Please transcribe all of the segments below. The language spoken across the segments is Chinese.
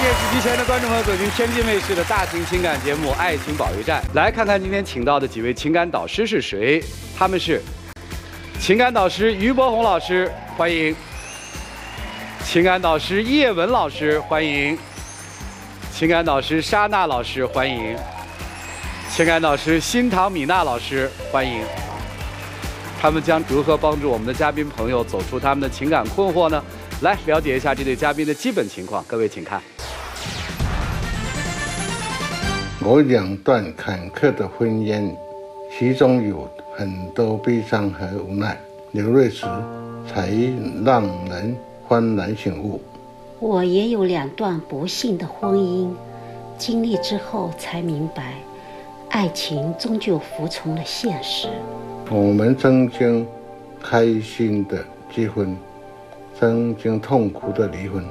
谢紫棋前的观众朋友走进天津卫视的大型情感节目《爱情保卫战》，来看看今天请到的几位情感导师是谁？他们是情感导师俞伯洪老师，欢迎；情感导师叶文老师，欢迎；情感导师莎娜老师，欢迎；情感导师新唐米娜老师，欢迎。他们将如何帮助我们的嘉宾朋友走出他们的情感困惑呢？ 来了解一下这对嘉宾的基本情况，各位请看。我两段坎坷的婚姻，其中有很多悲伤和无奈，流泪时才让人幡然醒悟。我也有两段不幸的婚姻，经历之后才明白，爱情终究服从了现实。我们曾经开心的结婚。 曾经痛苦的离婚，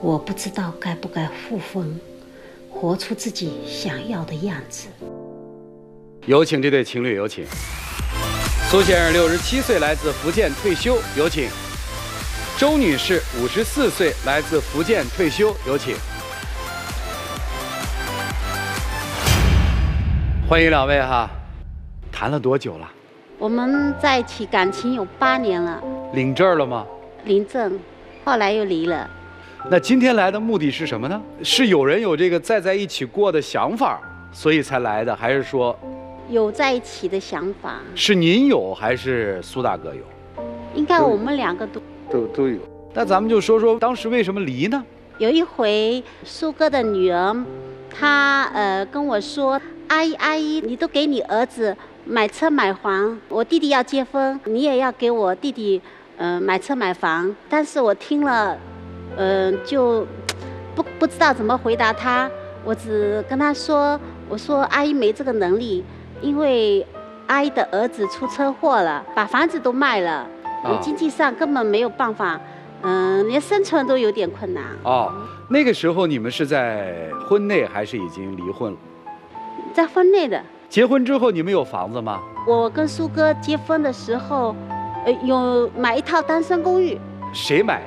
我不知道该不该复婚，活出自己想要的样子。有请这对情侣，有请。苏先生67岁，来自福建，退休，有请。周女士54岁，来自福建，退休，有请。欢迎两位哈，谈了多久了？ 我们在一起感情有8年了，领证了吗？领证，后来又离了。那今天来的目的是什么呢？是有人有这个再在一起过的想法，所以才来的，还是说有在一起的想法？是您有还是苏大哥有？应该我们两个都有。那咱们就说说当时为什么离呢？有一回苏哥的女儿，她跟我说：“阿姨阿姨，你都给你儿子。” 买车买房，我弟弟要结婚，你也要给我弟弟，买车买房。但是我听了，就不知道怎么回答他。我只跟他说，我说阿姨没这个能力，因为阿姨的儿子出车祸了，把房子都卖了，你经济上根本没有办法，连生存都有点困难。哦，那个时候你们是在婚内还是已经离婚了？在婚内的。 结婚之后，你们有房子吗？我跟苏哥结婚的时候，有买一套单身公寓。谁买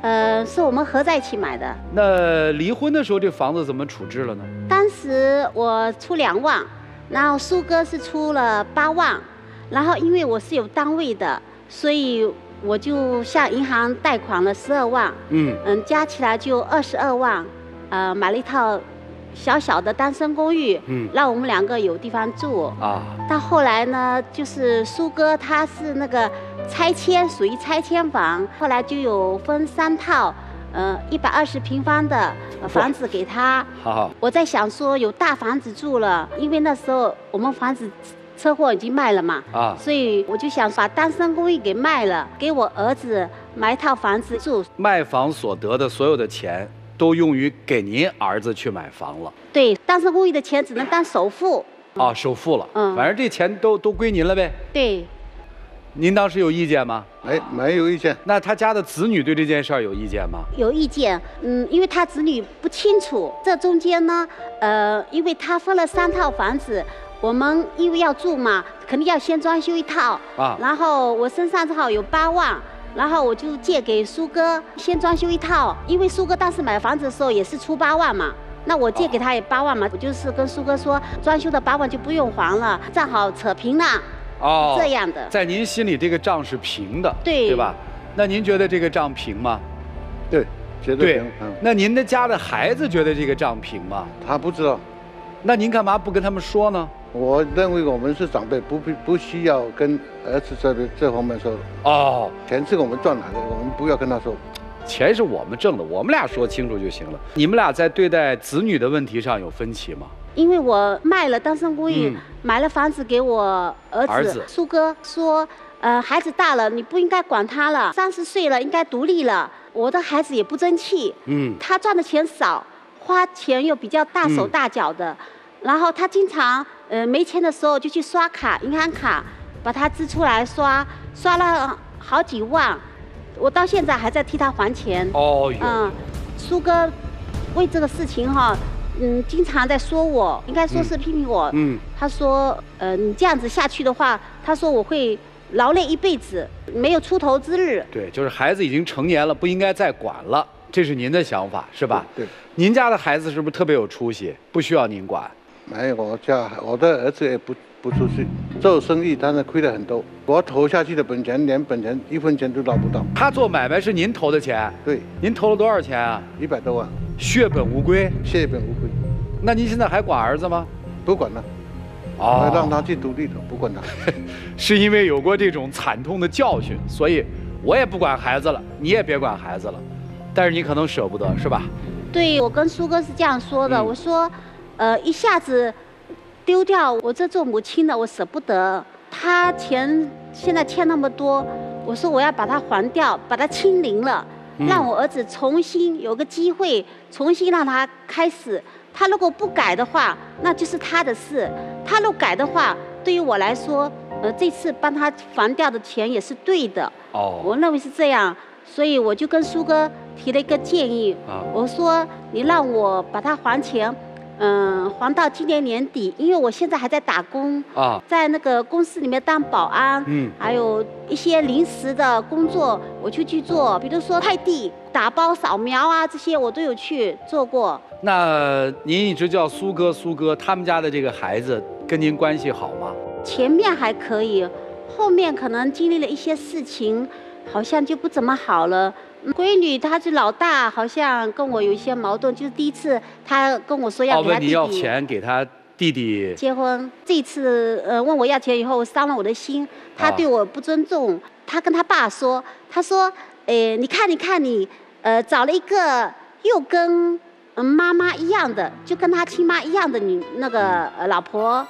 的？是我们合在一起买的。那离婚的时候，这房子怎么处置了呢？当时我出2万，然后苏哥是出了8万，然后因为我是有单位的，所以我就向银行贷款了12万。加起来就22万，买了一套。 小小的单身公寓，让我们两个有地方住啊。但后来呢，就是苏哥他是那个拆迁，属于拆迁房，后来就有分3套，120平方的房子给他。好，我在想说有大房子住了，因为那时候我们房子车祸已经卖了嘛，啊，所以我就想把单身公寓给卖了，给我儿子买一套房子住。卖房所得的所有的钱。 都用于给您儿子去买房了。对，单身公寓的钱只能当首付。啊，首付了。反正这钱都归您了呗。对。您当时有意见吗？没有意见。那他家的子女对这件事儿有意见吗？有意见，因为他子女不清楚。这中间呢，因为他分了3套房子，我们因为要住嘛，肯定要先装修一套。啊。然后我身上正好有8万。 然后我就借给苏哥先装修一套，因为苏哥当时买房子的时候也是出8万嘛，那我借给他也8万嘛，我就是跟苏哥说装修的8万就不用还了，正好扯平了。哦，这样的，在您心里这个账是平的，对吧？那您觉得这个账平吗？对，绝对平。那您的家的孩子觉得这个账平吗？他不知道。那您干嘛不跟他们说呢？ 我认为我们是长辈，不需要跟儿子这方面说。哦，钱是我们赚来的，我们不要跟他说。钱是我们挣的，我们俩说清楚就行了。你们俩在对待子女的问题上有分歧吗？因为我卖了单身公寓，买了房子给我儿子苏哥说，孩子大了，你不应该管他了，30岁了应该独立了。我的孩子也不争气，他赚的钱少，花钱又比较大手大脚的。 然后他经常，没钱的时候就去刷卡，银行卡，把它支出来刷，刷了好几万，我到现在还在替他还钱。哦，苏哥为这个事情哈，经常在说我，应该说是批评我。他说，你这样子下去的话，他说我会劳累一辈子，没有出头之日。对，就是孩子已经成年了，不应该再管了。这是您的想法是吧？对。您家的孩子是不是特别有出息，不需要您管？没有，我的儿子也不出去，做生意当然亏了很多。我投下去的本钱，连本钱1分钱都捞不到。他做买卖是您投的钱？对。您投了多少钱啊？100多万。血本无归。血本无归。那您现在还管儿子吗？不管了。 哦，让他去独立了，不管他。是因为有过这种惨痛的教训，所以我也不管孩子了，你也别管孩子了。但是你可能舍不得，是吧？对，我跟苏哥是这样说的，我说，一下子丢掉我这做母亲的，我舍不得。他钱现在欠那么多，我说我要把它还掉，把它清零了，让我儿子重新有个机会，重新让他开始。他如果不改的话，那就是他的事。 他若改的话，对于我来说，这次帮他还掉的钱也是对的。哦，我认为是这样，所以我就跟苏哥提了一个建议。啊，我说你让我把他还钱，还到今年年底，因为我现在还在打工。啊，在那个公司里面当保安，还有一些临时的工作我就去做，比如说快递、打包、扫描啊这些我都有去做过。那您一直叫苏哥，苏哥，他们家的这个孩子。 跟您关系好吗？前面还可以，后面可能经历了一些事情，好像就不怎么好了。闺女她是老大，好像跟我有一些矛盾，就是第一次她跟我说要给她弟弟。问你要钱给她弟弟结婚。这次问我要钱以后伤了我的心，她对我不尊重。她跟她爸说，她说，你看你，找了一个又跟。 妈妈一样的，就跟他亲妈一样的老婆，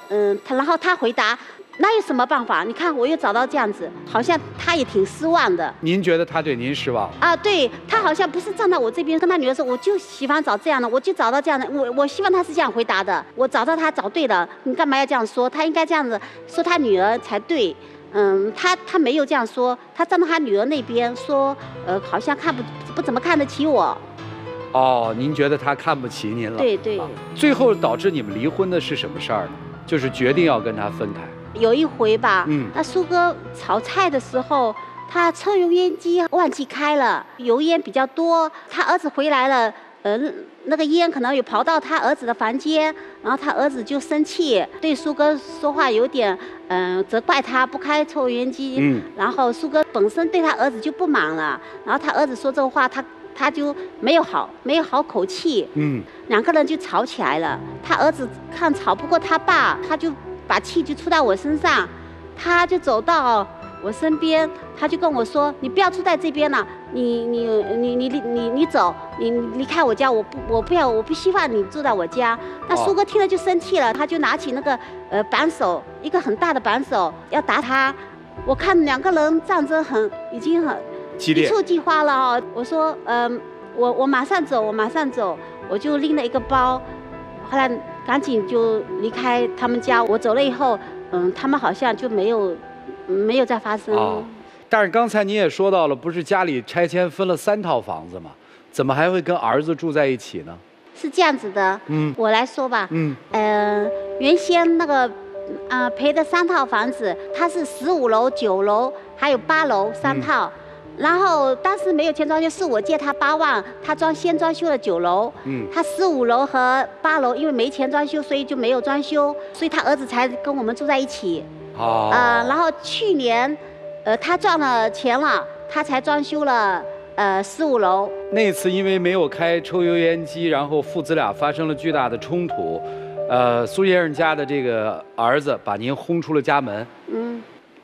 然后他回答，那有什么办法？你看我又找到这样子，好像他也挺失望的。您觉得他对您失望？啊，对他好像不是站到我这边，跟他女儿说，我就喜欢找这样的，我就找到这样的，我希望他是这样回答的，我找到他找对了，你干嘛要这样说？他应该这样子说他女儿才对。 他没有这样说，他站到他女儿那边说，好像不怎么看得起我。 哦，您觉得他看不起您了？对对。最后导致你们离婚的是什么事儿呢？就是决定要跟他分开。有一回吧，那苏哥炒菜的时候，他抽油烟机忘记开了，油烟比较多。他儿子回来了，那个烟可能有跑到他儿子的房间，然后他儿子就生气，对苏哥说话有点责怪他不开抽油烟机。然后苏哥本身对他儿子就不满了，然后他儿子说这话他就没有好口气，两个人就吵起来了。他儿子看吵不过他爸，他就把气就出在我身上，他就走到我身边，他就跟我说：“你不要住在这边了，你走，你离开我家，我不希望你住在我家。”那苏哥听了就生气了，他就拿起那个扳手，一个很大的扳手要打他。我看两个人战争已经很。 一触即发了哦！我说，我马上走，我马上走，我就拎了一个包，后来赶紧就离开他们家。我走了以后，他们好像就没有再发生。哦，但是刚才你也说到了，不是家里拆迁分了3套房子吗？怎么还会跟儿子住在一起呢？是这样子的，我来说吧，原先那个。 赔的3套房子，它是15楼、9楼还有8楼3套，然后当时没有钱装修，是我借他8万，他先装修了9楼，他15楼和8楼因为没钱装修，所以就没有装修，所以他儿子才跟我们住在一起。哦，然后去年，他赚了钱了，他才装修了。 15楼那次因为没有开抽油烟机，然后父子俩发生了巨大的冲突，苏先生家的这个儿子把您轰出了家门，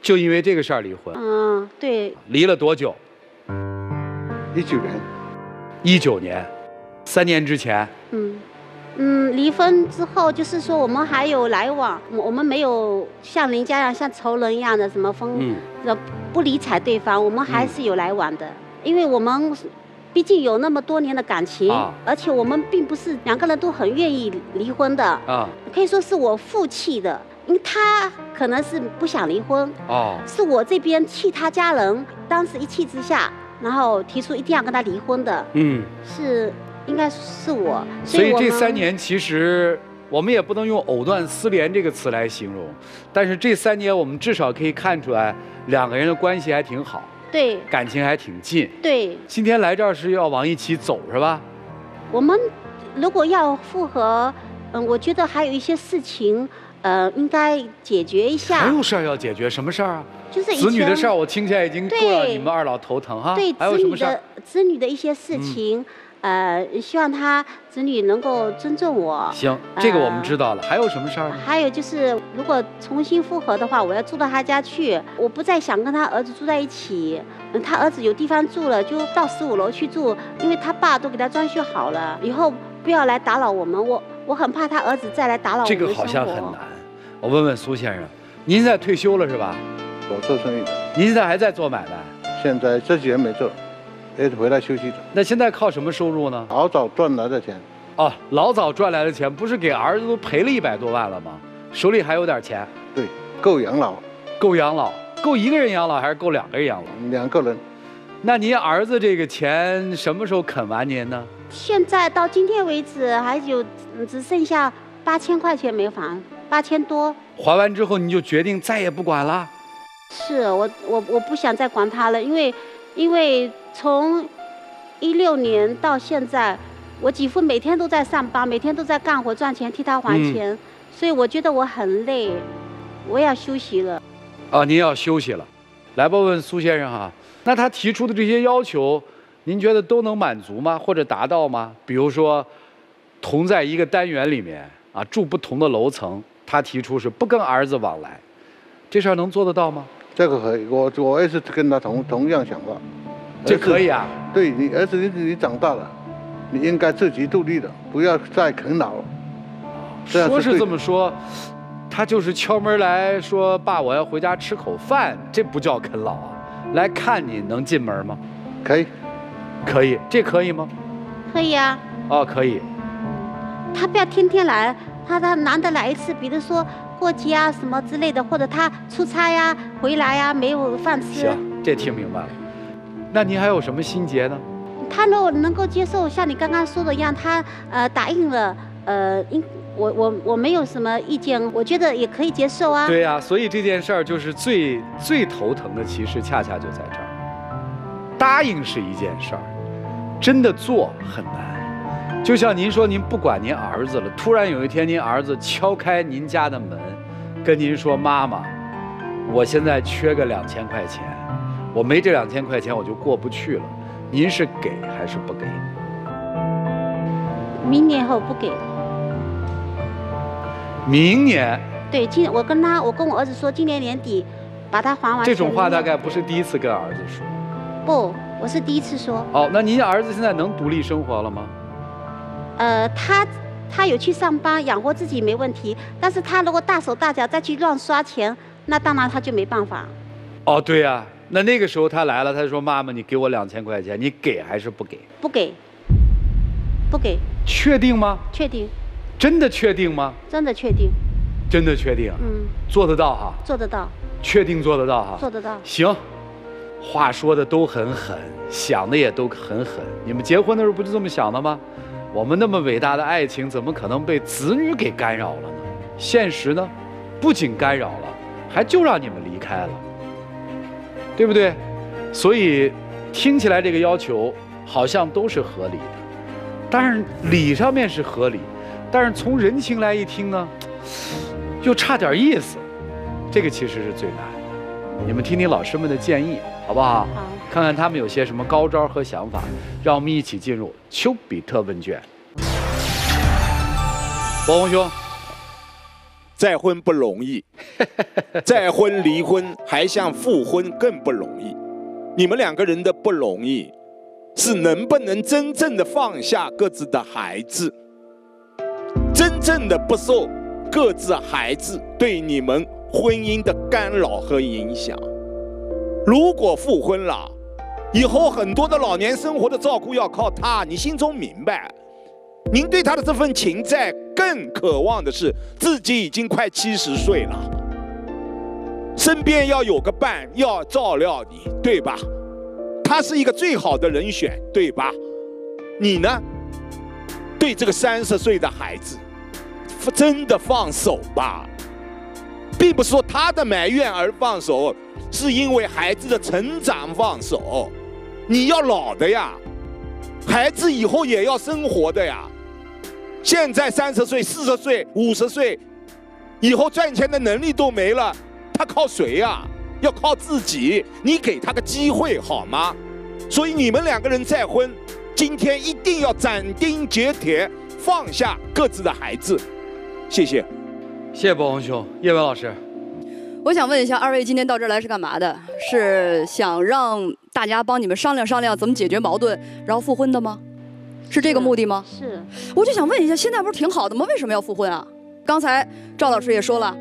就因为这个事儿离婚，对，离了多久？19年，19年，3年之前，离婚之后就是说我们还有来往，我们没有像人家一样像仇人一样的什么不理睬对方，我们还是有来往的。 因为我们毕竟有那么多年的感情，而且我们并不是两个人都很愿意离婚的，可以说是我负气的，因为他可能是不想离婚，是我这边气他家人，当时一气之下，然后提出一定要跟他离婚的，是应该是我，所以这3年其实。 我们也不能用藕断丝连这个词来形容，但是这3年我们至少可以看出来，两个人的关系还挺好。对，感情还挺近。对，今天来这儿是要往一起走是吧？我们如果要复合，我觉得还有一些事情，应该解决一下。还有事儿要解决，什么事儿啊？就是子女的事儿，我听起来已经够让你们二老头疼哈。对，还有什么事儿？子女的一些事情。嗯，希望他子女能够尊重我。行，这个我们知道了。还有什么事儿？还有就是，如果重新复合的话，我要住到他家去，我不再想跟他儿子住在一起。他儿子有地方住了，就到15楼去住，因为他爸都给他装修好了。以后不要来打扰我们，我很怕他儿子再来打扰我们。这个好像很难。我问问苏先生，您现在退休了是吧？我做生意的。您现在还在做买卖？现在这几年没做。回来休息。那现在靠什么收入呢？老早赚来的钱。哦，老早赚来的钱，不是给儿子都赔了100多万了吗？手里还有点钱。对，够养老。够养老，够一个人养老还是够2个人养老？2个人。那您儿子这个钱什么时候啃完您呢？现在到今天为止，还有只剩下8000块钱没还，8000多。还完之后，你就决定再也不管了？是我不想再管他了，因为从16年到现在，我几乎每天都在上班，每天都在干活赚钱替他还钱，所以我觉得我很累，我要休息了。啊，您要休息了，来吧，问苏先生哈，那他提出的这些要求，您觉得都能满足吗？或者达到吗？比如说，同在一个单元里面啊，住不同的楼层，他提出是不跟儿子往来，这事儿能做得到吗？这个可以，我也是跟他同样想法，这可以啊。对你儿子，你长大了，你应该自己独立的，不要再啃老。说是这么说，他就是敲门来说：“爸，我要回家吃口饭。”这不叫啃老啊！来看你能进门吗？可以，可以，这可以吗？可以啊。哦，可以。他不要天天来，他难得来一次，比如说过节啊什么之类的，或者他出差呀、回来呀、没有饭吃。行，这听明白了。那您还有什么心结呢？他如果能够接受像你刚刚说的一样，他答应了，我没有什么意见，我觉得也可以接受啊。对呀，所以这件事儿就是最头疼的，其实恰恰就在这儿。答应是一件事儿，真的做很难。就像您说，您不管您儿子了，突然有一天您儿子敲开您家的门，跟您说：“妈妈，我现在缺个2000块钱，我没这2000块钱我就过不去了。”您是给还是不给？明年后不给。明年？对，我跟我儿子说，今年年底把它还完。这种话大概不是第一次跟儿子说。不，我是第一次说。哦，那您儿子现在能独立生活了吗？他有去上班养活自己没问题，但是他如果大手大脚再去乱刷钱，那当然他就没办法。哦，对呀，那个时候他来了，他说：“妈妈，你给我2000块钱，你给还是不给？”不给，不给。确定吗？确定。真的确定吗？真的确定。真的确定。嗯，做得到哈。做得到。确定做得到哈。做得到。行，话说的都很狠，想的也都很狠。你们结婚的时候不就这么想的吗？我们那么伟大的爱情，怎么可能被子女给干扰了呢？现实呢，不仅干扰了，还就让你们离开了，对不对？所以听起来这个要求好像都是合理的，但是理上面是合理，但是从人情来一听呢，又差点意思。这个其实是最难的。你们听听老师们的建议，好不好？好。看看他们有些什么高招和想法，让我们一起进入丘比特问卷。伯宏兄，再婚不容易，再婚离婚还像复婚更不容易。你们2个人的不容易，是能不能真正的放下各自的孩子，真正的不受各自孩子对你们婚姻的干扰和影响。如果复婚了，以后很多的老年生活的照顾要靠他，你心中明白。您对他的这份情债，更渴望的是自己已经快70岁了，身边要有个伴，要照料你，对吧？他是一个最好的人选，对吧？你呢？对这个30岁的孩子，真的放手吧，并不是说他的埋怨而放手。是因为孩子的成长放手。你要老的呀，孩子以后也要生活的呀。现在30岁、40岁、50岁，以后赚钱的能力都没了，他靠谁呀？要靠自己。你给他个机会好吗？所以你们两个人再婚，今天一定要斩钉截铁放下各自的孩子。谢谢，谢谢博宏兄、叶文老师。 我想问一下，二位今天到这儿来是干嘛的？是想让大家帮你们商量商量怎么解决矛盾，然后复婚的吗？是这个目的吗？是。我就想问一下，现在不是挺好的吗？为什么要复婚啊？刚才赵老师也说了，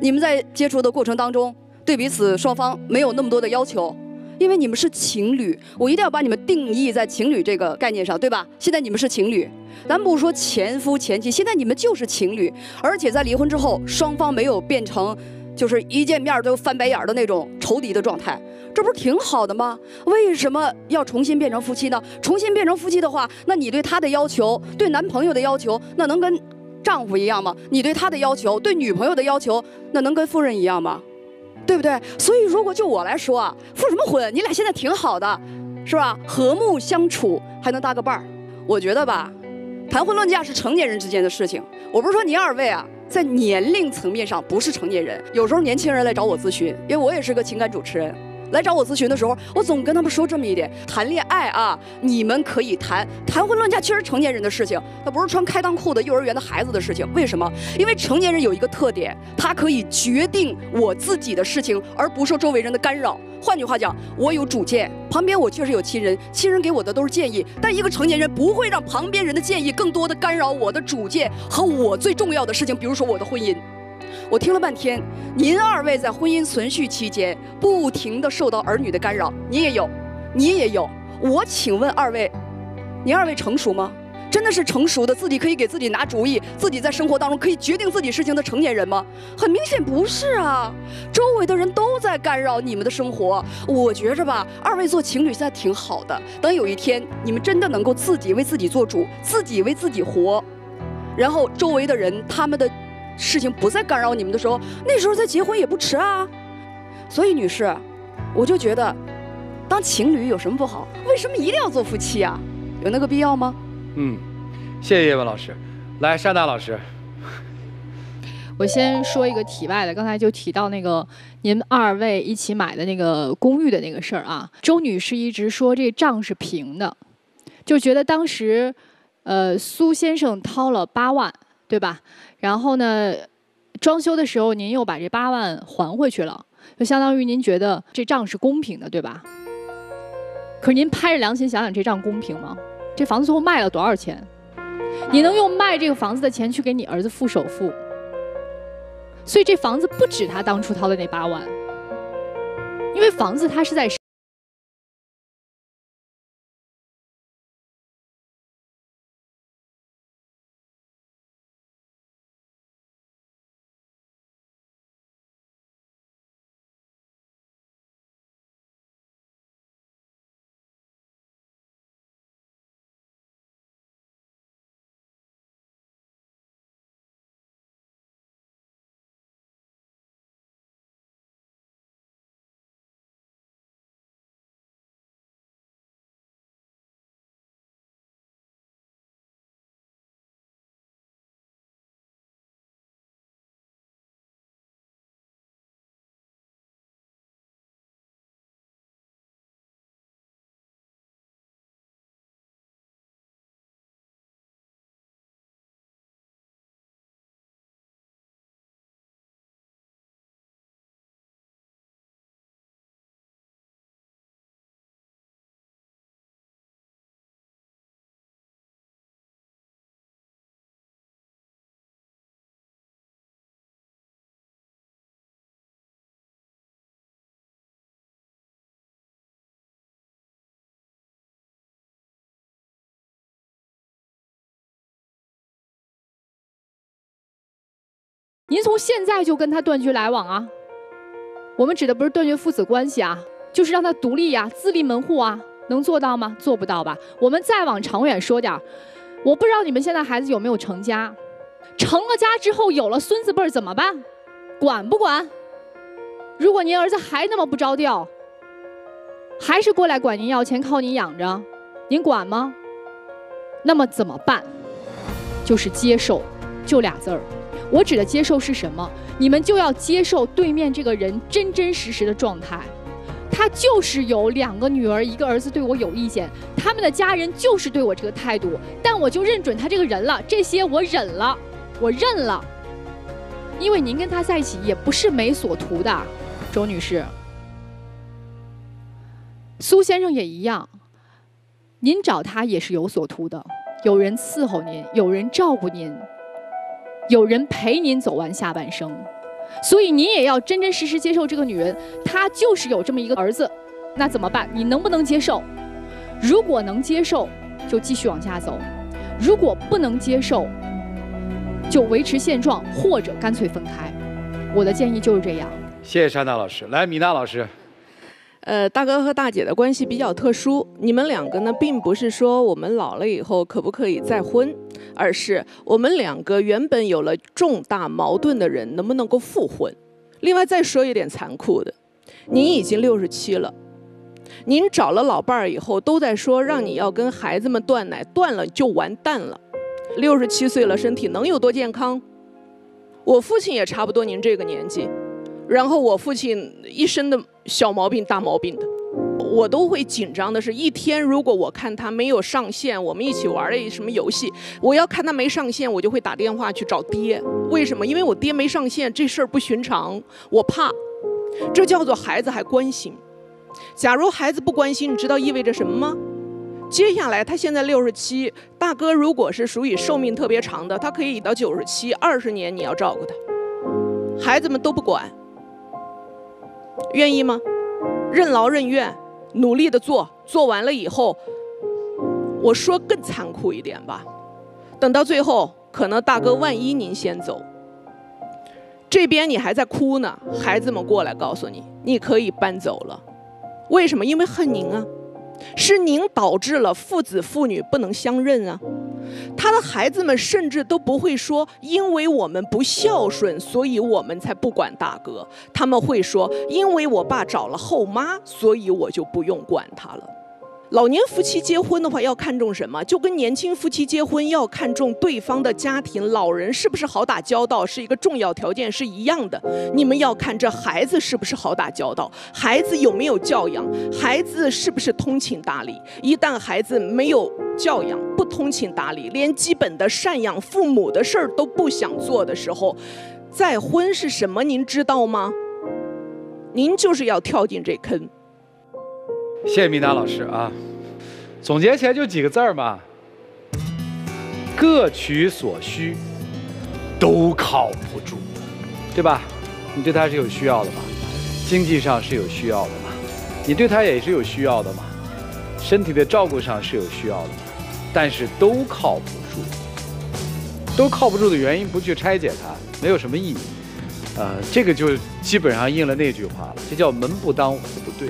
你们在接触的过程当中，对彼此双方没有那么多的要求，因为你们是情侣。我一定要把你们定义在情侣这个概念上，对吧？现在你们是情侣，咱不说前夫前妻，现在你们就是情侣，而且在离婚之后，双方没有变成。 就是一见面都翻白眼的那种仇敌的状态，这不是挺好的吗？为什么要重新变成夫妻呢？重新变成夫妻的话，那你对他的要求，对男朋友的要求，那能跟丈夫一样吗？你对他的要求，对女朋友的要求，那能跟夫人一样吗？对不对？所以如果就我来说啊，复什么婚？你俩现在挺好的，是吧？和睦相处，还能搭个伴儿，我觉得吧，谈婚论嫁是成年人之间的事情。我不是说您二位啊。 在年龄层面上不是成年人，有时候年轻人来找我咨询，因为我也是个情感主持人。来找我咨询的时候，我总跟他们说这么一点：谈恋爱啊，你们可以谈，谈婚论嫁确实成年人的事情，那不是穿开裆裤的幼儿园的孩子的事情。为什么？因为成年人有一个特点，他可以决定我自己的事情，而不受周围人的干扰。换句话讲，我有主见，旁边我确实有亲人，亲人给我的都是建议，但一个成年人不会让旁边人的建议更多的干扰我的主见和我最重要的事情，比如说我的婚姻。 我听了半天，您二位在婚姻存续期间不停地受到儿女的干扰，你也有，你也有。我请问二位，您二位成熟吗？真的是成熟的，自己可以给自己拿主意，自己在生活当中可以决定自己事情的成年人吗？很明显不是啊，周围的人都在干扰你们的生活。我觉着吧，二位做情侣现在挺好的，等有一天你们真的能够自己为自己做主，自己为自己活，然后周围的人他们的。 事情不再干扰你们的时候，那时候再结婚也不迟啊。所以，女士，我就觉得，当情侣有什么不好？为什么一定要做夫妻啊？有那个必要吗？嗯，谢谢叶文老师。来，山大老师，我先说一个题外的，刚才就提到那个您二位一起买的那个公寓的那个事儿啊。周女士一直说这账是平的，就觉得当时，苏先生掏了8万。 对吧？然后呢，装修的时候您又把这8万还回去了，就相当于您觉得这账是公平的，对吧？可是您拍着良心想想，这账公平吗？这房子最后卖了多少钱？你能用卖这个房子的钱去给你儿子付首付，所以这房子不止他当初掏的那8万，因为房子他是在。 您从现在就跟他断绝来往啊！我们指的不是断绝父子关系啊，就是让他独立呀、自立门户啊，能做到吗？做不到吧？我们再往长远说点儿，我不知道你们现在孩子有没有成家，成了家之后有了孙子辈儿怎么办？管不管？如果您儿子还那么不着调，还是过来管您要钱，靠您养着，您管吗？那么怎么办？就是接受，就俩字儿。我指的接受是什么？你们就要接受对面这个人真真实实的状态。 他就是有两个女儿，一个儿子对我有意见，他们的家人就是对我这个态度，但我就认准他这个人了，这些我忍了，我认了，因为您跟他在一起也不是没所图的，周女士，苏先生也一样，您找他也是有所图的，有人伺候您，有人照顾您，有人陪您走完下半生。 所以你也要真真实实接受这个女人，她就是有这么一个儿子，那怎么办？你能不能接受？如果能接受，就继续往下走；如果不能接受，就维持现状，或者干脆分开。我的建议就是这样。谢谢珊娜老师，来米娜老师。大哥和大姐的关系比较特殊，你们两个呢，并不是说我们老了以后可不可以再婚。 而是我们两个原本有了重大矛盾的人能不能够复婚？另外再说一点残酷的，您已经67了，您找了老伴儿以后都在说让你要跟孩子们断奶，断了就完蛋了。67岁了，身体能有多健康？我父亲也差不多您这个年纪，然后我父亲一身的小毛病、大毛病的。 我都会紧张的是，一天如果我看他没有上线，我们一起玩了什么游戏，我要看他没上线，我就会打电话去找爹。为什么？因为我爹没上线这事儿不寻常，我怕。这叫做孩子还关心。假如孩子不关心，你知道意味着什么吗？接下来他现在67，大哥如果是属于寿命特别长的，他可以到97，20年你要照顾他。孩子们都不管，愿意吗？任劳任怨。 努力的做，做完了以后，我说更残酷一点吧。等到最后，可能大哥万一您先走，这边你还在哭呢，孩子们过来告诉你，你可以搬走了。为什么？因为恨您啊，是您导致了父子父女不能相认啊。他的孩子们甚至都不会说，因为我们不孝顺，所以我们才不管大哥。他们会说，因为我爸找了后妈，所以我就不用管他了。老年夫妻结婚的话，要看重什么？就跟年轻夫妻结婚要看重对方的家庭，老人是不是好打交道，是一个重要条件是一样的。你们要看这孩子是不是好打交道，孩子有没有教养，孩子是不是通情达理。一旦孩子没有， 教养不通情达理，连基本的赡养父母的事儿都不想做的时候，再婚是什么？您知道吗？您就是要跳进这坑。谢谢米娜老师啊！总结起来就几个字儿嘛：各取所需，都靠不住，对吧？你对他是有需要的嘛？经济上是有需要的嘛？你对他也是有需要的嘛？ 身体的照顾上是有需要的，但是都靠不住。都靠不住的原因，不去拆解它，没有什么意义。这个就基本上应了那句话了，这叫门不当户不对，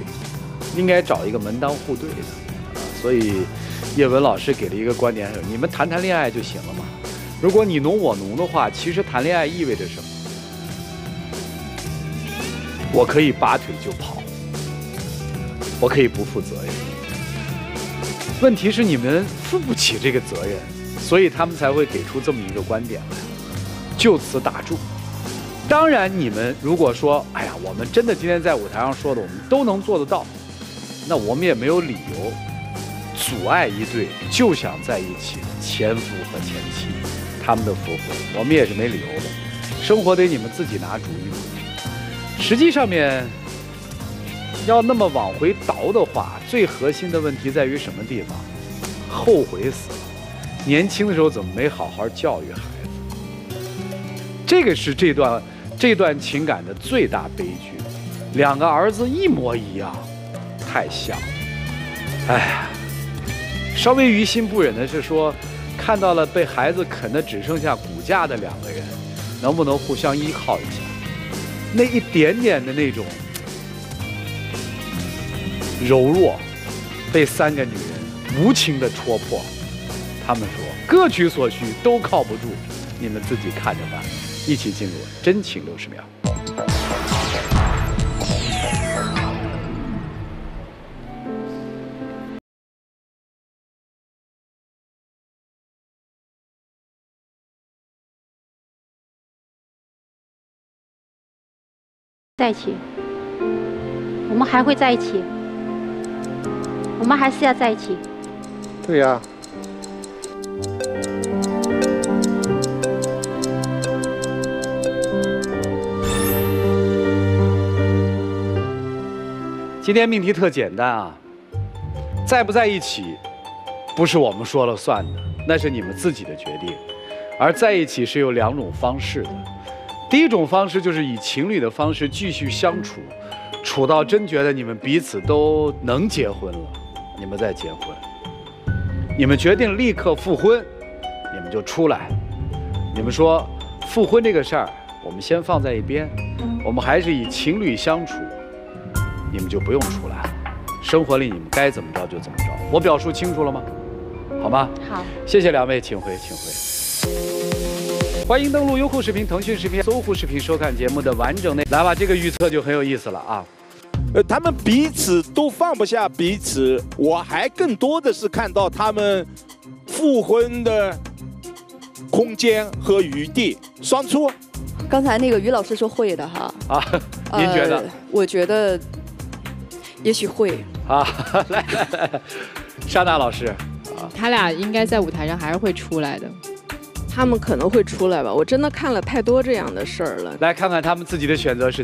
应该找一个门当户对的。所以叶文老师给了一个观点，你们谈谈恋爱就行了嘛。如果你侬我侬的话，其实谈恋爱意味着什么？我可以拔腿就跑，我可以不负责任。 问题是你们负不起这个责任，所以他们才会给出这么一个观点来，就此打住。当然，你们如果说，哎呀，我们真的今天在舞台上说的，我们都能做得到，那我们也没有理由阻碍一对就想在一起的前夫和前妻他们的复婚，我们也是没理由的。生活得你们自己拿主意。实际上面。 要那么往回倒的话，最核心的问题在于什么地方？后悔死了！年轻的时候怎么没好好教育孩子？这个是这段情感的最大悲剧。两个儿子一模一样，太像了。哎呀，稍微于心不忍的是说，看到了被孩子啃得只剩下骨架的两个人，能不能互相依靠一下？那一点点的那种。 柔弱，被三个女人无情的戳破。他们说各取所需，都靠不住，你们自己看着办。一起进入真情60秒。在一起，我们还会在一起，我们还是要在一起。对呀。 今天命题特简单啊，在不在一起，不是我们说了算的，那是你们自己的决定。而在一起是有两种方式的，第一种方式就是以情侣的方式继续相处，处到真觉得你们彼此都能结婚了，你们再结婚。你们决定立刻复婚，你们就出来。你们说复婚这个事儿，我们先放在一边，我们还是以情侣相处。 你们就不用出来了，生活里你们该怎么着就怎么着。我表述清楚了吗？好吗？好，谢谢两位，请回，请回。欢迎登录优酷视频、腾讯视频、搜狐视频收看节目的完整内容。来吧，这个预测就很有意思了啊。他们彼此都放不下彼此，我还更多的是看到他们复婚的空间和余地。双出。刚才那个于老师说会的哈。啊，您觉得？我觉得。 也许会啊，来，莎娜老师，他俩应该在舞台上还是会出来的，他们可能会出来吧。我真的看了太多这样的事儿了。来看看他们自己的选择是。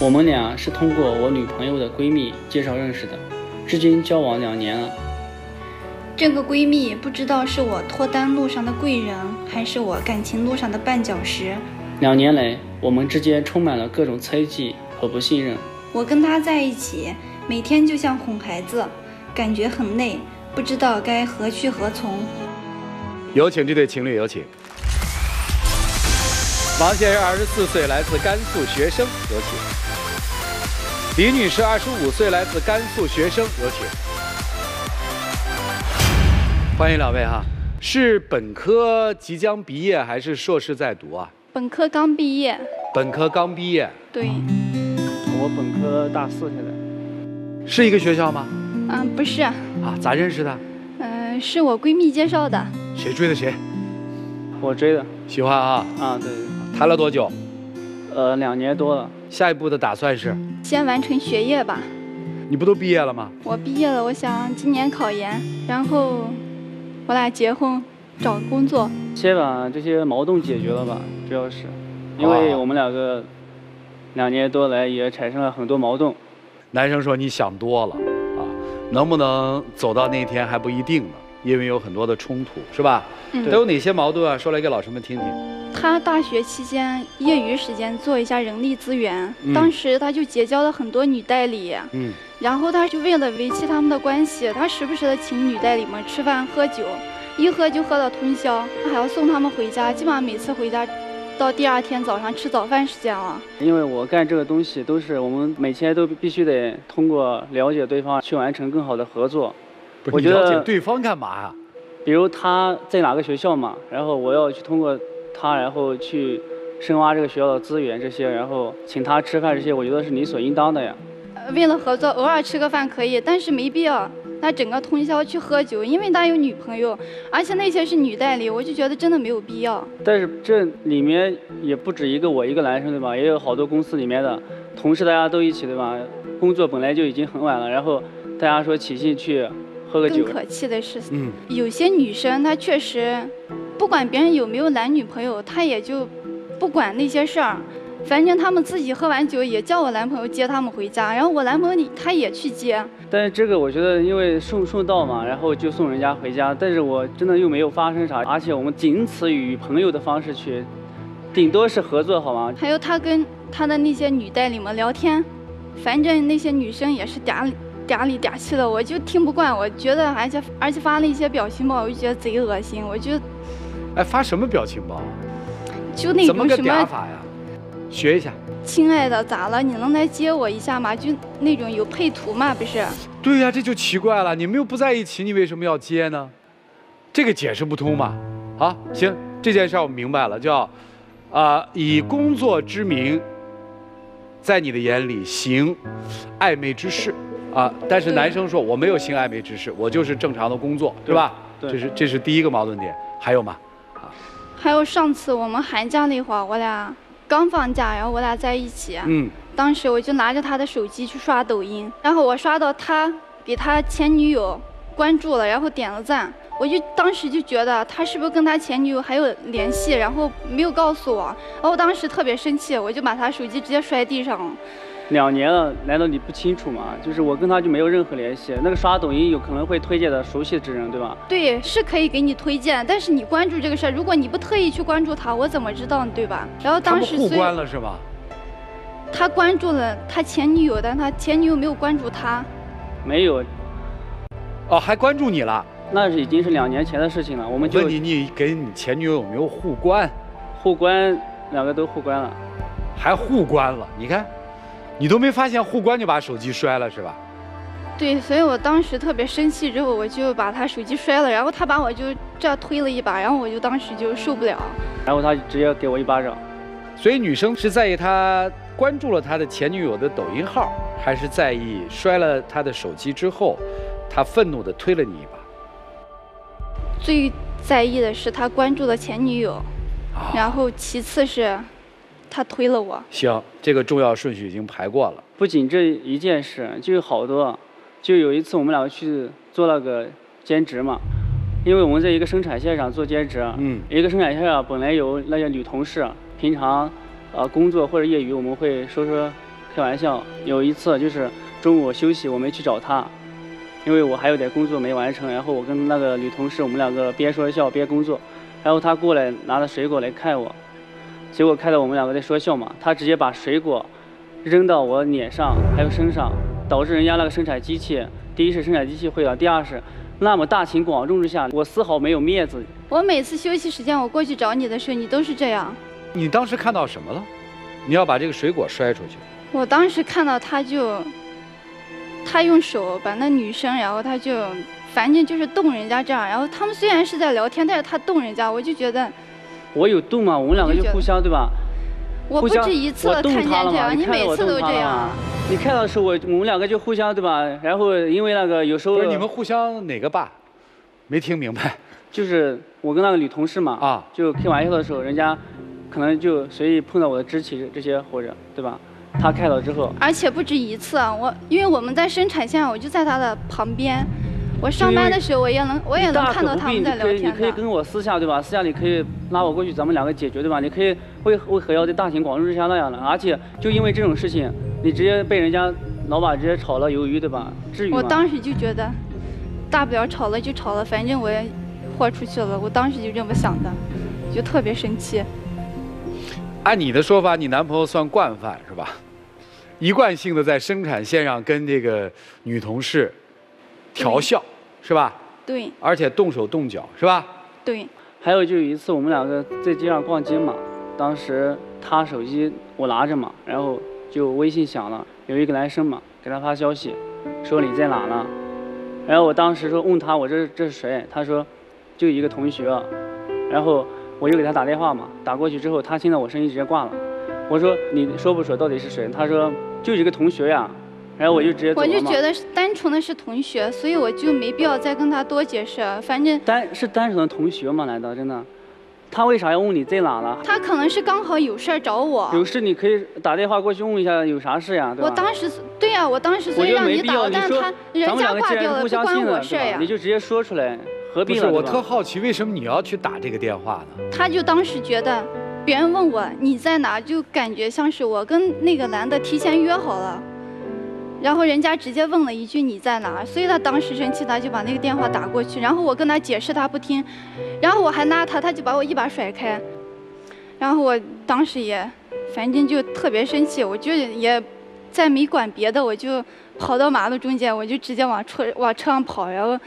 我们俩是通过我女朋友的闺蜜介绍认识的，至今交往2年了。这个闺蜜不知道是我脱单路上的贵人，还是我感情路上的绊脚石。2年来，我们之间充满了各种猜忌和不信任。我跟她在一起，每天就像哄孩子，感觉很累，不知道该何去何从。有请这对情侣，有请。 王先生24岁，来自甘肃学生，有请；李女士25岁，来自甘肃学生，有请。欢迎两位哈，是本科即将毕业还是硕士在读啊？本科刚毕业。本科刚毕业。对。我本科大4现在。是一个学校吗？嗯，不是。啊，咋认识的？是我闺蜜介绍的。谁追的谁？我追的。喜欢啊？啊，对。 谈了多久？2年多了。下一步的打算是？先完成学业吧。你不都毕业了吗？我毕业了，我想今年考研，然后我俩结婚，找工作。先把这些矛盾解决了吧，主要是，因为我们两个2年多来也产生了很多矛盾。男生说你想多了啊，能不能走到那天还不一定呢，因为有很多的冲突，是吧？嗯。都有哪些矛盾啊？说来给老师们听听。 他大学期间业余时间做一下人力资源，当时他就结交了很多女代理，然后他就为了维系他们的关系，他时不时的请女代理们吃饭喝酒，一喝就喝到通宵，他还要送他们回家，基本上每次回家，到第2天早上吃早饭时间了。因为我干这个东西都是我们每天都必须得通过了解对方去完成更好的合作。我觉得了解对方干嘛呀？比如他在哪个学校嘛，然后我要去通过。 他然后去深挖这个学校的资源，这些然后请他吃饭，这些我觉得是理所应当的呀。为了合作，偶尔吃个饭可以，但是没必要。他整个通宵去喝酒，因为他有女朋友，而且那些是女代理，我就觉得真的没有必要。但是这里面也不止一个我一个男生对吧？也有好多公司里面的同事，大家都一起对吧？工作本来就已经很晚了，然后大家说起兴去喝个酒。更可气的是，有些女生她确实不管别人有没有男女朋友，她也就不管那些事儿。 反正他们自己喝完酒也叫我男朋友接他们回家，然后我男朋友他也去接。但是这个我觉得，因为顺道嘛，然后就送人家回家。但是我真的又没有发生啥，而且我们仅此与朋友的方式去，顶多是合作好吗？还有他跟他的那些女代理们聊天，反正那些女生也是嗲里嗲气的，我就听不惯。我觉得而且发了一些表情包，我就觉得贼恶心。我就，哎，发什么表情包？就那种什么？怎么个嗲法呀？ 学一下，亲爱的，咋了？你能来接我一下吗？就那种有配图嘛，不是？对呀，这就奇怪了，你们又不在一起，你为什么要接呢？这个解释不通嘛。好，行，这件事我明白了，叫，以工作之名，在你的眼里行暧昧之事啊。但是男生说我没有行暧昧之事，我就是正常的工作，对吧？对，这是第一个矛盾点。还有吗？啊，还有上次我们寒假那会儿，我俩。 刚放假，然后我俩在一起。当时我就拿着他的手机去刷抖音，然后我刷到他给他前女友关注了，然后点了赞。我就当时就觉得他是不是跟他前女友还有联系，然后没有告诉我。然后我当时特别生气，我就把他手机直接摔地上了。2年了，难道你不清楚吗？就是我跟他就没有任何联系。那个刷抖音有可能会推荐的熟悉之人，对吧？对，是可以给你推荐，但是你关注这个事儿，如果你不特意去关注他，我怎么知道呢？对吧？然后当时互关了是吧？他关注了他前女友，但他前女友没有关注他。没有。哦，还关注你了？那是已经是2年前的事情了。我们就问你跟你前女友有没有互关？互关，2个都互关了。还互关了？你看。 你都没发现互关就把手机摔了是吧？对，所以我当时特别生气，之后我就把他手机摔了，然后他把我就这推了一把，然后我就当时就受不了，然后他直接给我一巴掌。所以女生是在意他关注了他的前女友的抖音号，还是在意摔了他的手机之后，他愤怒地推了你一把？最在意的是他关注了前女友，然后其次是。 他推了我。行，这个重要顺序已经排过了。不仅这一件事，就有好多。就有一次我们两个去做那个兼职嘛，因为我们在一个生产线上做兼职。一个生产线上本来有那些女同事，平常工作或者业余我们会说开玩笑。有一次就是中午休息我没去找她，因为我还有点工作没完成。然后我跟那个女同事我们两个边说笑边工作，然后她过来拿着水果来看我。 结果看到我们两个在说笑嘛，他直接把水果扔到我脸上，还有身上，导致人家那个生产机器，第一是生产机器坏了，第二是那么大庭广众之下，我丝毫没有面子。我每次休息时间我过去找你的时候，你都是这样。你当时看到什么了？你要把这个水果摔出去。我当时看到他用手把那女生，然后他就反正就是动人家这样，然后他们虽然是在聊天，但是他动人家，我就觉得。 我有动嘛？我们两个就互相对吧？我不止一次看见这样，你每次都这样。你看到的时候，我们两个就互相对吧？然后因为那个有时候不是你们互相哪个吧？没听明白。就是我跟那个女同事嘛，就开玩笑的时候，人家可能就随意碰到我的肢体这些或者对吧？她看到之后，而且不止一次啊！因为我们在生产线，我就在她的旁边。 我上班的时候，我也能看到他们在聊天的。你可以跟我私下对吧？私下你可以拉我过去，咱们两个解决对吧？你可以为何要在大庭广众之下那样的？而且就因为这种事情，你直接被人家老板直接炒了鱿鱼对吧？至于吗？我当时就觉得，大不了炒了就炒了，反正我也豁出去了。我当时就这么想的，就特别生气。按你的说法，你男朋友算惯犯是吧？一贯性的在生产线上跟这个女同事。 调笑是吧？对，而且动手动脚是吧？对。还有就有一次我们两个在街上逛街嘛，当时他手机我拿着嘛，然后就微信响了，有一个男生嘛给他发消息，说你在哪呢？然后我当时说问他我这是谁？他说就一个同学，然后我就给他打电话嘛，打过去之后他听到我声音直接挂了。我说你说不说到底是谁？他说就一个同学呀。 然后我就直接走了嘛，我就觉得单纯的是同学，所以我就没必要再跟他多解释。反正是单纯的同学吗？难道真的？他为啥要问你在哪呢？他可能是刚好有事儿找我。有事你可以打电话过去问一下有啥事呀，对吧？我当时对呀、啊，我当时所以让你打了，但他人家挂掉了，不关我事呀。你就直接说出来，何必呢？不是，我特好奇，为什么你要去打这个电话呢？他就当时觉得别人问我你在哪，就感觉像是我跟那个男的提前约好了，然后人家直接问了一句你在哪，所以他当时生气，他就把那个电话打过去，然后我跟他解释，他不听，然后我还拉他，他就把我一把甩开，然后我当时也反正就特别生气，我就也再没管别的，我就跑到马路中间，我就直接往车上跑，然后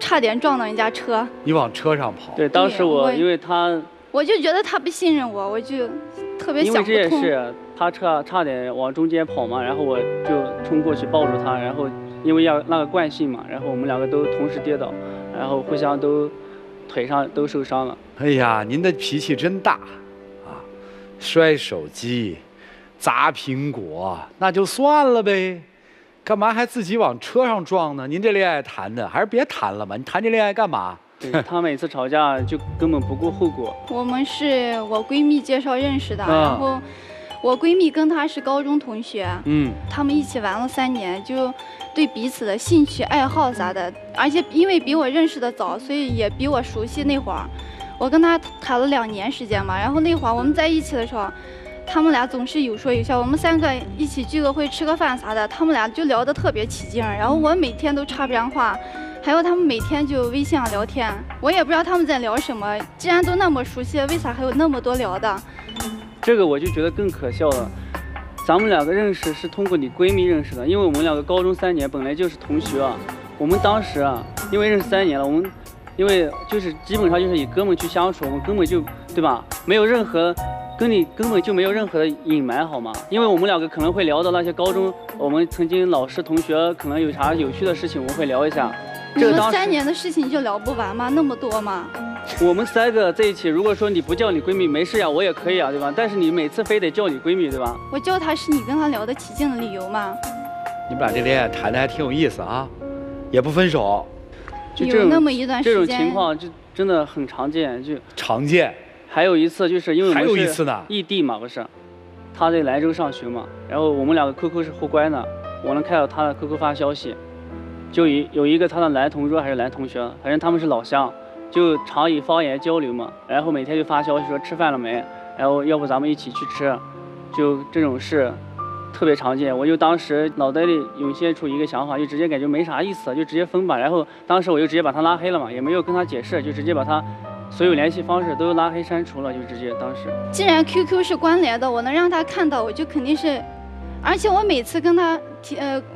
差点撞到人家车。你往车上跑？对，当时我因为他，我就觉得他不信任我，我就特别想不通。因为这也是。他车差点往中间跑嘛，然后我就冲过去抱住他，然后因为要那个惯性嘛，然后我们两个都同时跌倒，然后互相都腿上都受伤了。哎呀，您的脾气真大啊！摔手机、砸苹果那就算了呗，干嘛还自己往车上撞呢？您这恋爱谈的还是别谈了吧，你谈这恋爱干嘛？他每次吵架就根本不顾后果。我们是我闺蜜介绍认识的，然后。我闺蜜跟她是高中同学，嗯，他们一起玩了3年，就对彼此的兴趣爱好啥的，而且因为比我认识的早，所以也比我熟悉。那会儿我跟她谈了2年时间嘛，然后那会儿我们在一起的时候，他们俩总是有说有笑，我们3个一起聚个会吃个饭啥的，他们俩就聊得特别起劲，然后我每天都插不上话，还有他们每天就微信上聊天，我也不知道他们在聊什么，既然都那么熟悉，为啥还有那么多聊的？这个我就觉得更可笑了，咱们两个认识是通过你闺蜜认识的，因为我们两个高中3年本来就是同学啊。我们当时啊，因为认识3年了，我们因为就是基本上就是以哥们去相处，我们根本就对吧，没有任何跟你根本就没有任何的隐瞒，好吗？因为我们两个可能会聊到那些高中我们曾经老师同学可能有啥有趣的事情，我们会聊一下。这个3年的事情就聊不完吗？那么多吗？我们3个在一起，如果说你不叫你闺蜜没事呀，我也可以啊，对吧？但是你每次非得叫你闺蜜，对吧？我叫她是你跟她聊得起劲的理由吗？你们俩这恋爱谈的还挺有意思啊，也不分手。就有那么一段时间，这种情况就真的很常见，就常见。还有一次就是因为我们是异地嘛，不是？她在兰州上学嘛，然后我们两个 QQ 是互关的，我能看到她的 QQ 发消息，就有一个她的男同桌还是男同学，反正他们是老乡。就常以方言交流嘛，然后每天就发消息说吃饭了没，然后要不咱们一起去吃，就这种事特别常见。我就当时脑袋里涌现出一个想法，就直接感觉没啥意思，就直接分吧。然后当时我就直接把他拉黑了嘛，也没有跟他解释，就直接把他所有联系方式都拉黑删除了，就直接当时。既然 QQ 是关联的，我能让他看到，我就肯定是，而且我每次跟他。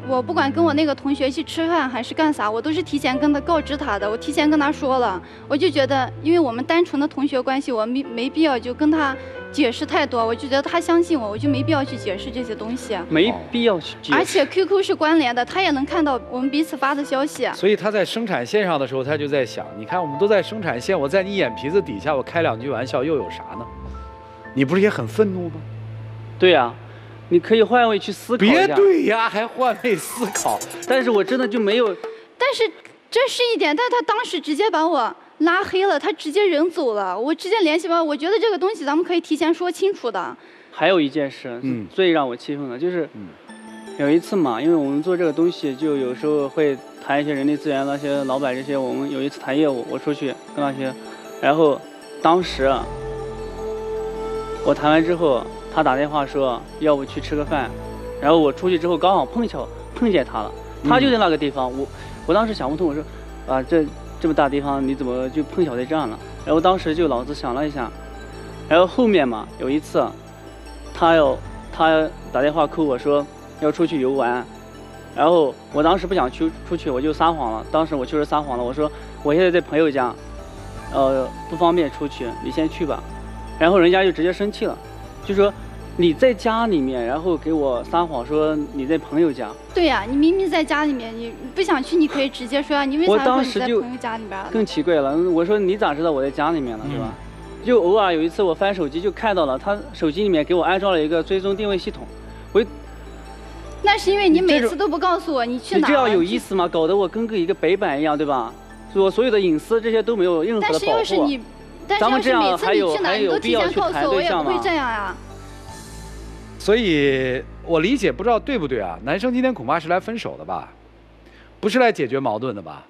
我不管跟我那个同学去吃饭还是干啥，我都是提前跟他告知他的，我提前跟他说了，我就觉得，因为我们单纯的同学关系，我没必要就跟他解释太多，我就觉得他相信我，我就没必要去解释这些东西，没必要去解释。而且 QQ 是关联的，他也能看到我们彼此发的消息。所以他在生产线上的时候，他就在想，你看我们都在生产线，我在你眼皮子底下，我开2句玩笑又有啥呢？你不是也很愤怒吗？对呀。你可以换位去思考一下。别对呀，还换位思考。但是我真的就没有。但是这是一点，但他当时直接把我拉黑了，他直接人走了，我直接联系吧。我觉得这个东西咱们可以提前说清楚的。还有一件事，最让我气愤的就是，有一次嘛，因为我们做这个东西，就有时候会谈一些人力资源那些老板这些。我们有一次谈业务，我出去跟那些，然后当时我谈完之后。他打电话说，要不去吃个饭，然后我出去之后刚好碰见他了，他就在那个地方，我当时想不通，我说，啊这么大地方你怎么就碰巧在这样了？然后当时就脑子想了一下，然后后面嘛有一次，他打电话扣我说要出去游玩，然后我当时不想出去，我就撒谎了，当时我确实撒谎了，我说我现在在朋友家，不方便出去，你先去吧，然后人家就直接生气了，就说。你在家里面，然后给我撒谎说你在朋友家。对呀、啊，你明明在家里面，你不想去，你可以直接说啊。你为啥说你在朋友家里边？更奇怪了，我说你咋知道我在家里面了，对吧？就偶尔有一次我翻手机就看到了，他手机里面给我安装了一个追踪定位系统。那是因为你每次都不告诉我你去哪儿。你这样有意思吗？搞得我跟一个北板一样，对吧？我所有的隐私这些都没有任何的保护。但是又是你。但是要是每次你去哪你都提前告诉我，我也不会这样啊。所以我理解不知道对不对啊？男生今天恐怕是来分手的吧，不是来解决矛盾的吧？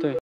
对。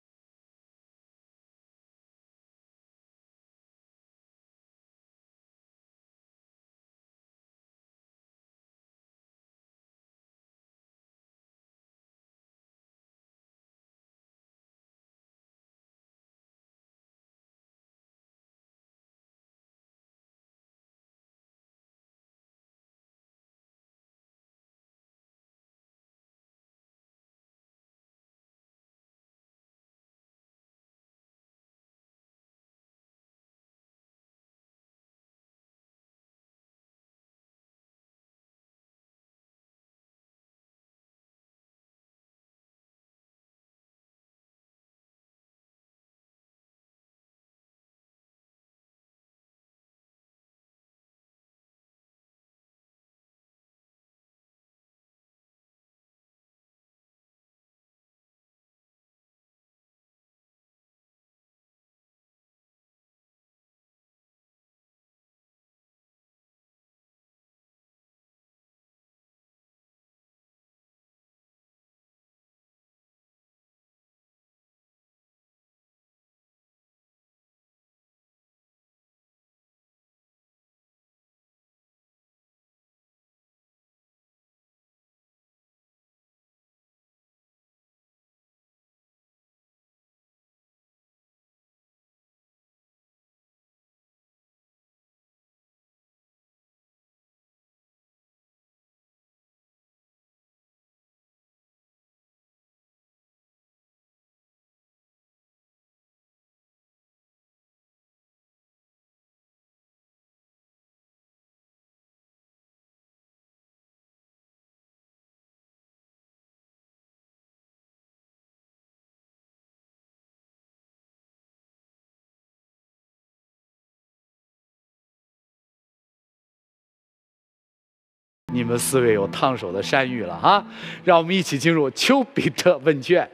你们四位有烫手的山芋了哈，让我们一起进入丘比特问卷。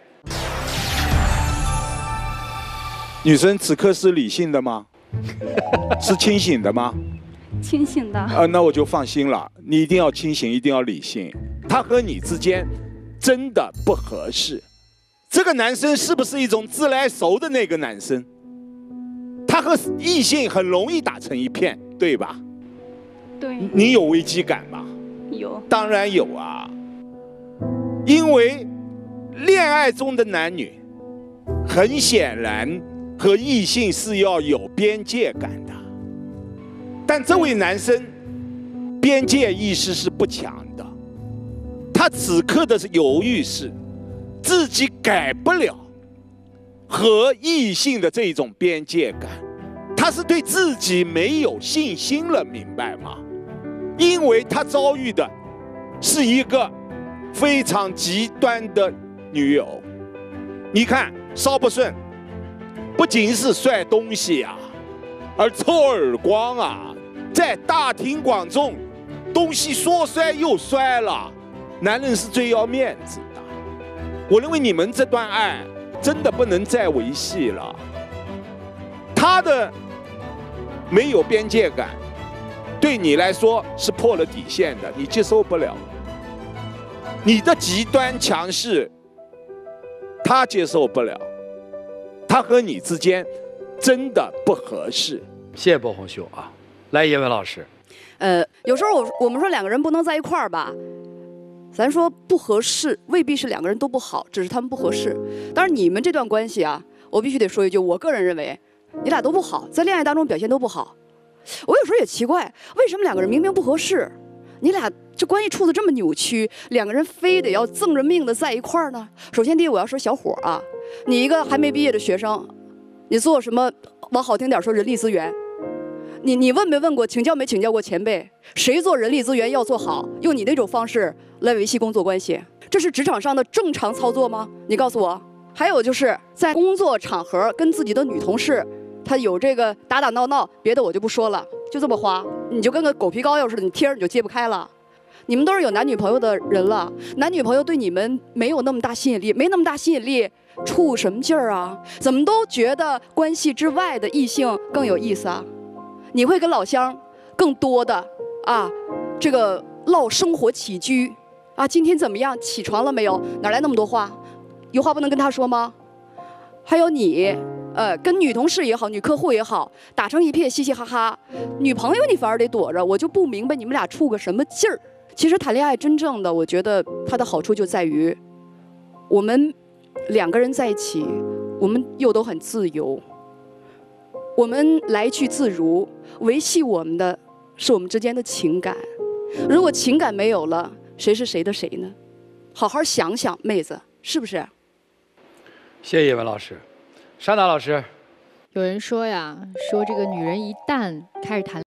女生此刻是理性的吗？是清醒的吗？清醒的。那我就放心了。你一定要清醒，一定要理性。他和你之间真的不合适。这个男生是不是一种自来熟的那个男生？他和异性很容易打成一片，对吧？对。你有危机感吗？ 有，当然有啊，因为恋爱中的男女，很显然和异性是要有边界感的，但这位男生边界意识是不强的，他此刻的犹豫是自己改不了和异性的这种边界感，他是对自己没有信心了，明白吗？ 因为他遭遇的是一个非常极端的女友，你看稍不顺，不仅是摔东西啊，而抽耳光啊，在大庭广众，东西说摔又摔了，男人是最要面子的。我认为你们这段爱真的不能再维系了，他的没有边界感。 对你来说是破了底线的，你接受不了。你的极端强势，他接受不了，他和你之间真的不合适。谢谢波红秀啊，来叶文老师。有时候我们说两个人不能在一块儿吧，咱说不合适，未必是两个人都不好，只是他们不合适。但是你们这段关系啊，我必须得说一句，我个人认为，你俩都不好，在恋爱当中表现都不好。 我有时候也奇怪，为什么两个人明明不合适，你俩这关系处得这么扭曲，两个人非得要挣着命的在一块儿呢？首先，第一，我要说小伙啊，你一个还没毕业的学生，你做什么？往好听点说，人力资源，你问没问过，请教没请教过前辈，谁做人力资源要做好，用你那种方式来维系工作关系，这是职场上的正常操作吗？你告诉我。还有就是在工作场合跟自己的女同事。 他有这个打打闹闹，别的我就不说了，就这么花，你就跟个狗皮膏药似的，你贴着你就揭不开了。你们都是有男女朋友的人了，男女朋友对你们没有那么大吸引力，没那么大吸引力，处什么劲儿啊？怎么都觉得关系之外的异性更有意思啊？你会跟老乡更多的啊，这个唠生活起居啊，今天怎么样？起床了没有？哪来那么多话？有话不能跟他说吗？还有你。 跟女同事也好，女客户也好，打成一片，嘻嘻哈哈。女朋友你反而得躲着，我就不明白你们俩处个什么劲儿。其实谈恋爱真正的，我觉得它的好处就在于，我们两个人在一起，我们又都很自由，我们来去自如。维系我们的是我们之间的情感。如果情感没有了，谁是谁的谁呢？好好想想，妹子，是不是？谢谢叶文老师。 山达老师，有人说呀，说这个女人一旦开始谈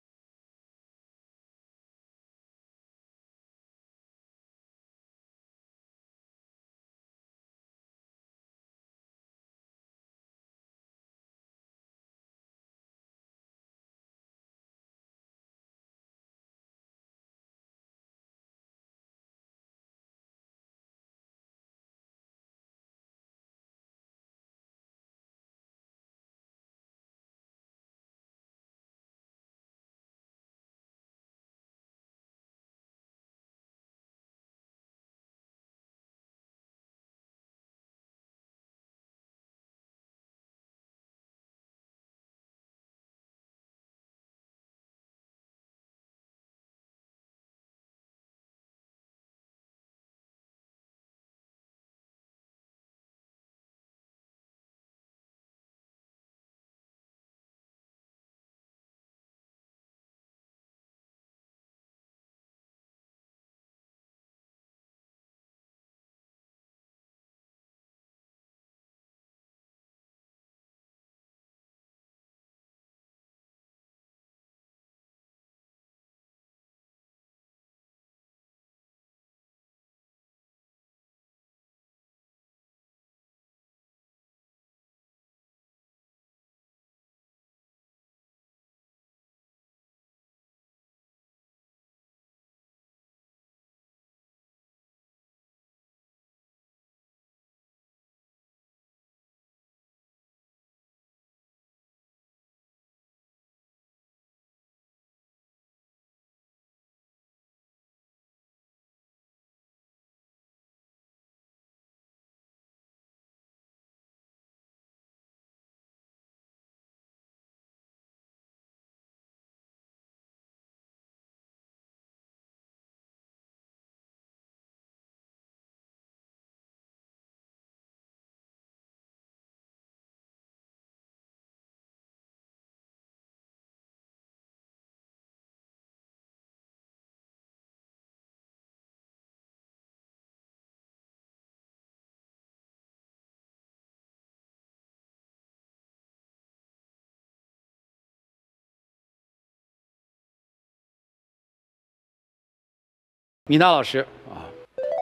米娜老师啊，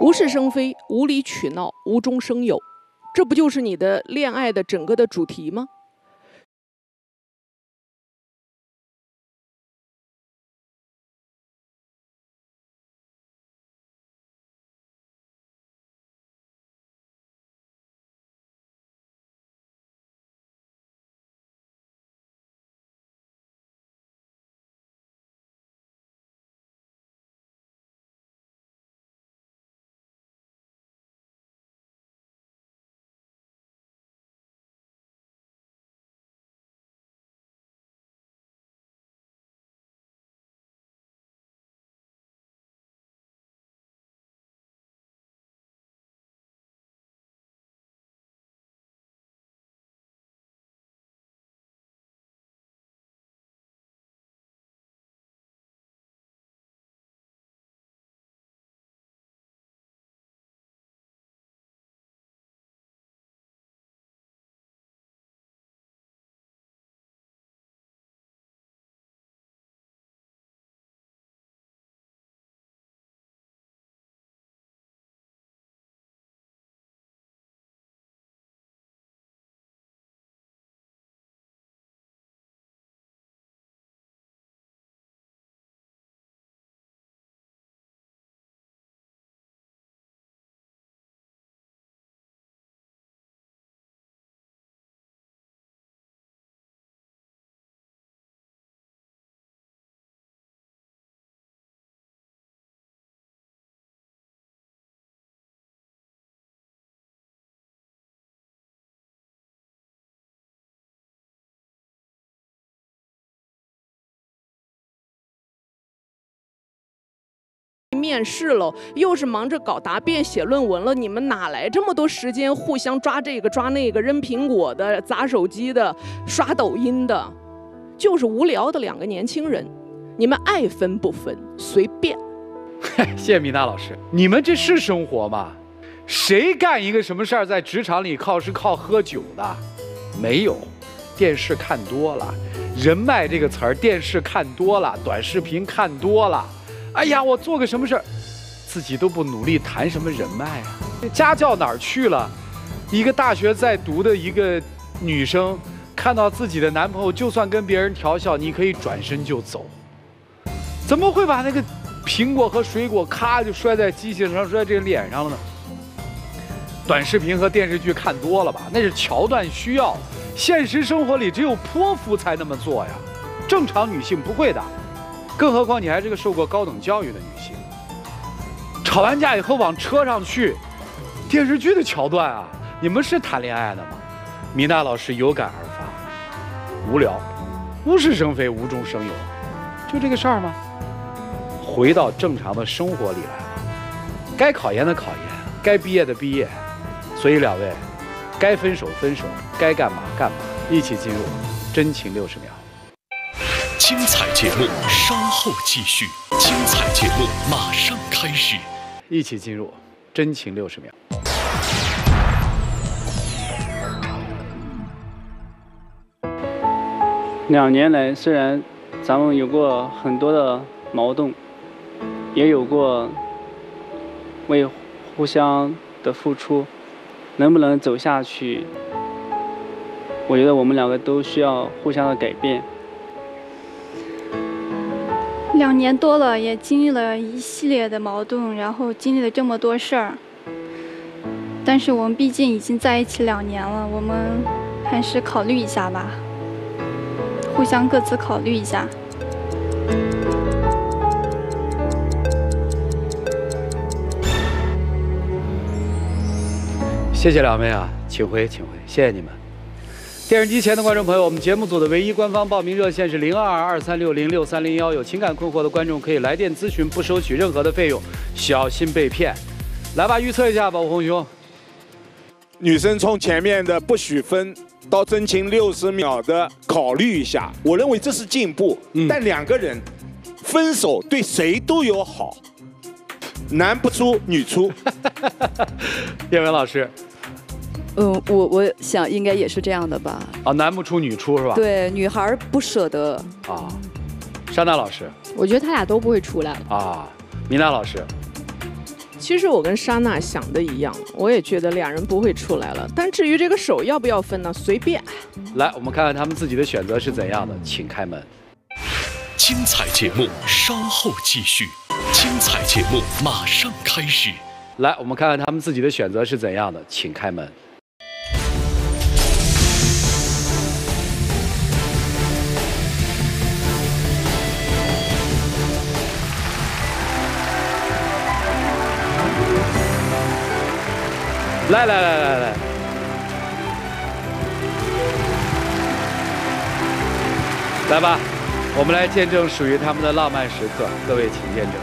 无事生非、无理取闹、无中生有，这不就是你的恋爱的整个的主题吗？面试喽，又是忙着搞答辩、写论文了，你们哪来这么多时间互相抓这个抓那个、扔苹果的、砸手机的、刷抖音的？就是无聊的两个年轻人，你们爱分不分，随便。谢谢米娜老师，你们这是生活吗？谁干一个什么事儿在职场里靠是靠喝酒的？没有，电视看多了，人脉这个词儿，电视看多了，短视频看多了。哎呀，我做个什么事儿，自己都不努力，谈什么人脉啊？家教哪儿去了？一个大学在读的一个女生，看到自己的男朋友，就算跟别人调笑，你可以转身就走，怎么会把那个苹果和水果咔就摔在机器上，摔在这个脸上了呢？短视频和电视剧看多了吧，那是桥段需要，现实生活里只有泼妇才那么做呀，正常女性不会的，更何况你还是个受过高等教育的女性。吵完架以后往车上去，电视剧的桥段啊，你们是谈恋爱的吗？米娜老师有感而发，无聊，无事生非，无中生有，就这个事儿吗？回到正常的生活里来了，该考研的考研，该毕业的毕业。所以两位，该分手分手，该干嘛干嘛，一起进入真情60秒。精彩节目稍后继续，精彩节目马上开始，一起进入真情60秒。2年来，虽然咱们有过很多的矛盾，也有过为互相的付出。能不能走下去？我觉得我们两个都需要互相的改变。2年多了，也经历了一系列的矛盾，然后经历了这么多事儿。但是我们毕竟已经在一起2年了，我们还是考虑一下吧，互相各自考虑一下。谢谢两位啊，请回，请回，谢谢你们。电视机前的观众朋友，我们节目组的唯一官方报名热线是022236063010，有情感困惑的观众可以来电咨询，不收取任何的费用，小心被骗。来吧，预测一下吧，吴红兄。女生从前面的不许分到真情60秒的考虑一下，我认为这是进步。但两个人分手对谁都有好，男不出女出。叶文老师。我想应该也是这样的吧。啊，男不出女出是吧？对，女孩不舍得。啊，莎娜老师，我觉得他俩都不会出来了。啊，米娜老师，其实我跟莎娜想的一样，我也觉得俩人不会出来了。但至于这个手要不要分呢，随便。来，我们看看他们自己的选择是怎样的，请开门。精彩节目稍后继续，精彩节目马上开始。来，我们看看他们自己的选择是怎样的，请开门。来，来吧，我们来见证属于他们的浪漫时刻，各位请见证。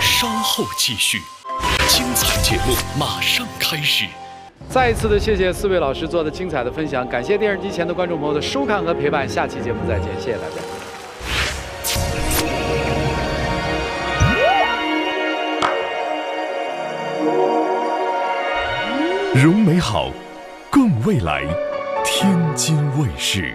稍后继续，精彩节目马上开始。再一次的谢谢4位老师做的精彩的分享，感谢电视机前的观众朋友的收看和陪伴，下期节目再见，谢谢大家。融美好，共未来，天津卫视。